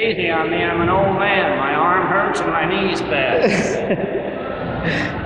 Easy on me, I'm an old man, my arm hurts and my knee's bad.